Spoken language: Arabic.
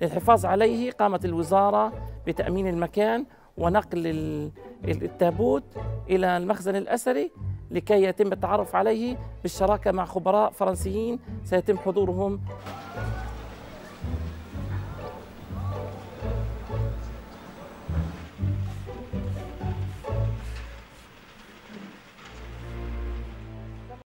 للحفاظ عليه قامت الوزارة بتأمين المكان ونقل التابوت إلى المخزن الأثري لكي يتم التعرف عليه بالشراكة مع خبراء فرنسيين سيتم حضورهم